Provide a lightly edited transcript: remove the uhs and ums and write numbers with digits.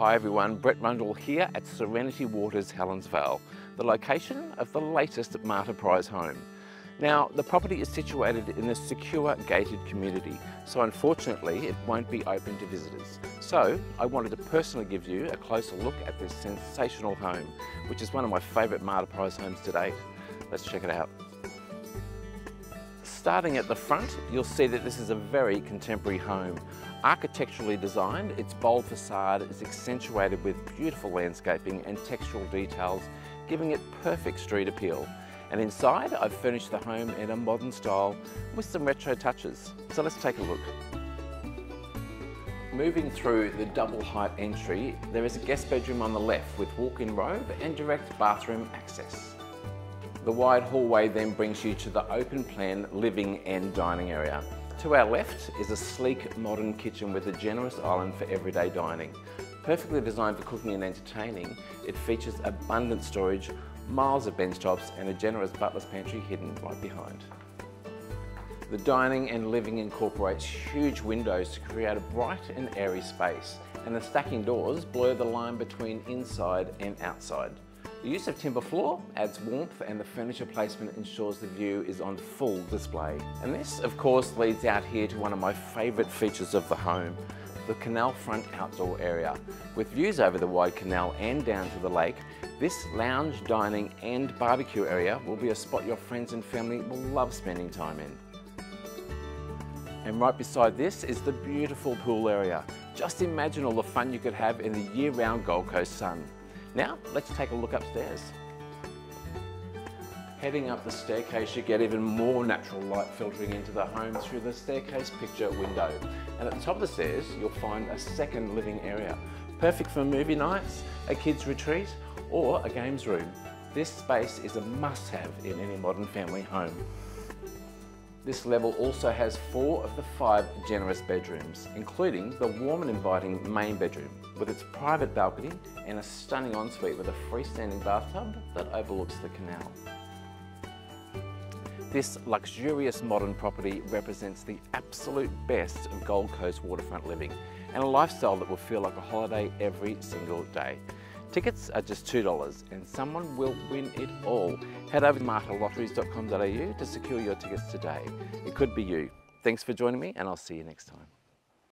Hi everyone, Brett Rundle here at Serenity Waters Helensvale, the location of the latest Mater Prize home. Now, the property is situated in a secure gated community, so unfortunately it won't be open to visitors. So, I wanted to personally give you a closer look at this sensational home, which is one of my favourite Mater Prize homes to date. Let's check it out. Starting at the front, you'll see that this is a very contemporary home. Architecturally designed, its bold facade is accentuated with beautiful landscaping and textural details, giving it perfect street appeal. And inside, I've furnished the home in a modern style with some retro touches. So let's take a look. Moving through the double height entry, there is a guest bedroom on the left with walk-in robe and direct bathroom access. The wide hallway then brings you to the open plan living and dining area. To our left is a sleek modern kitchen with a generous island for everyday dining. Perfectly designed for cooking and entertaining, it features abundant storage, miles of bench tops and a generous butler's pantry hidden right behind. The dining and living incorporates huge windows to create a bright and airy space, and the stacking doors blur the line between inside and outside. The use of timber floor adds warmth, and the furniture placement ensures the view is on full display. And this, of course, leads out here to one of my favourite features of the home, the canal front outdoor area. With views over the wide canal and down to the lake, this lounge, dining and barbecue area will be a spot your friends and family will love spending time in. And right beside this is the beautiful pool area. Just imagine all the fun you could have in the year-round Gold Coast sun. Now, let's take a look upstairs. Heading up the staircase, you get even more natural light filtering into the home through the staircase picture window. And at the top of the stairs, you'll find a second living area, perfect for movie nights, a kids' retreat, or a games room. This space is a must-have in any modern family home. This level also has 4 of the 5 generous bedrooms, including the warm and inviting main bedroom with its private balcony and a stunning ensuite with a freestanding bathtub that overlooks the canal. This luxurious modern property represents the absolute best of Gold Coast waterfront living and a lifestyle that will feel like a holiday every single day. Tickets are just $2 and someone will win it all. Head over to materlotteries.com.au to secure your tickets today. It could be you. Thanks for joining me and I'll see you next time.